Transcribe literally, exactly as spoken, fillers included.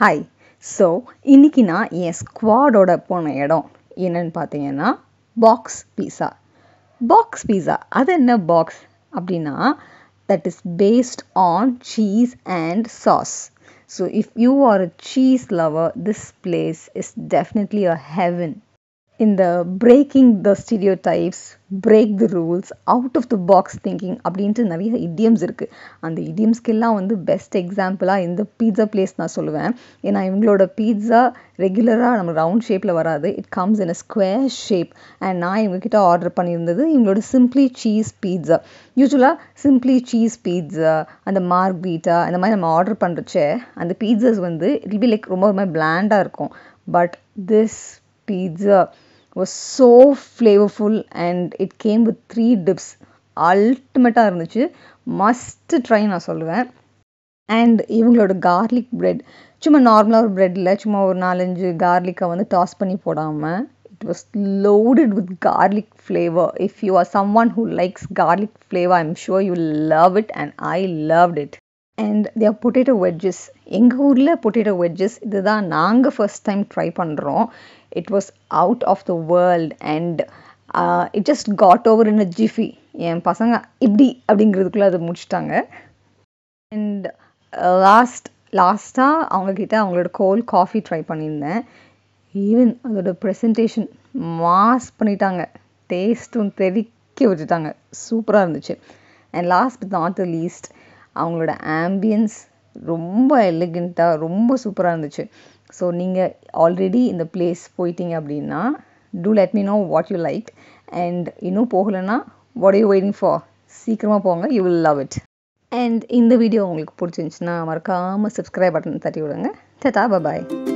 Hi, so இன்னைக்கு நான் என் ஸ்குவாடோட போன இடம் என்னன்னு பார்த்தீங்கன்னா பாக்ஸ் பீஸா. பாக்ஸ் பீஸா அது என்ன பாக்ஸ் அப்படின்னா that is based on cheese and sauce. So if you are a cheese lover this place is definitely a heaven. இந்த breaking the stereotypes, break the rules, out of the box thinking அப்படின்ட்டு நிறைய idioms இருக்குது. அந்த இடியம்ஸ்க்கெல்லாம் வந்து best எக்ஸாம்பிளாக இந்த pizza place நான் சொல்லுவேன். ஏன்னா இவங்களோட பீட்ஸா ரெகுலராக நம்ம ரவுண்ட் ஷேப்பில் வராது, it comes in a square shape. And நான் இவங்ககிட்ட ஆர்டர் பண்ணியிருந்தது இவங்களோட சிம்பிளி சீஸ் பீட்ஸா. யூஸ்வலாக சிம்பிளி சீஸ் பீட்ஸா, அந்த மார்கரீட்டா, அந்த மாதிரி நம்ம ஆர்டர் பண்ணுறச்ச அந்த பீட்ஸாஸ் வந்து இட் பி லைக் ரொம்ப ரொம்ப பிளாண்டாக இருக்கும். But this pizza was so flavorful and it came with three dips. ultimate ah irundichu, must try na solluven. and ivungaloda garlic bread chuma normal or bread la chuma or four to five garlic ah vandu toss panni podama, it was loaded with garlic flavor. if you are someone who likes garlic flavor, I'm sure you love it, and I loved it. and they are potato wedges. எங்கள் ஊரில் potato veggies இது தான் நாங்கள் first time try பண்ணுறோம். It was out of the world and it just got over in a jiffy. என் பசங்க இப்படி அப்படிங்கிறதுக்குள்ளே அதை முடிச்சிட்டாங்க. அண்ட் லாஸ்ட் லாஸ்ட்டாக அவங்கக்கிட்ட அவங்களோட கோல்ட் காஃபி ட்ரை பண்ணியிருந்தேன். ஈவன் அதோட ப்ரெசன்டேஷன் மாஸ் பண்ணிட்டாங்க, டேஸ்ட்டும் தெரிக்க விட்டுட்டாங்க, சூப்பராக இருந்துச்சு. And last but not the least அவங்களோட ஆம்பியன்ஸ் ரொம்ப எலிகண்ட்டாக ரொம்ப சூப்பராக இருந்துச்சு. ஸோ நீங்கள் ஆல்ரெடி இந்த பிளேஸ் போயிட்டீங்க அப்படின்னா do let me know what you like. And இன்னும் போகலைன்னா வாட் யூ வெயிட்டிங் ஃபார்? சீக்கிரமாக போங்க, you will love it. And இந்த வீடியோ உங்களுக்கு பிடிச்சிருந்துச்சுன்னா மறக்காமல் சப்ஸ்கிரைப் பட்டன் தட்டி விடுங்க. டாடா, பாய்.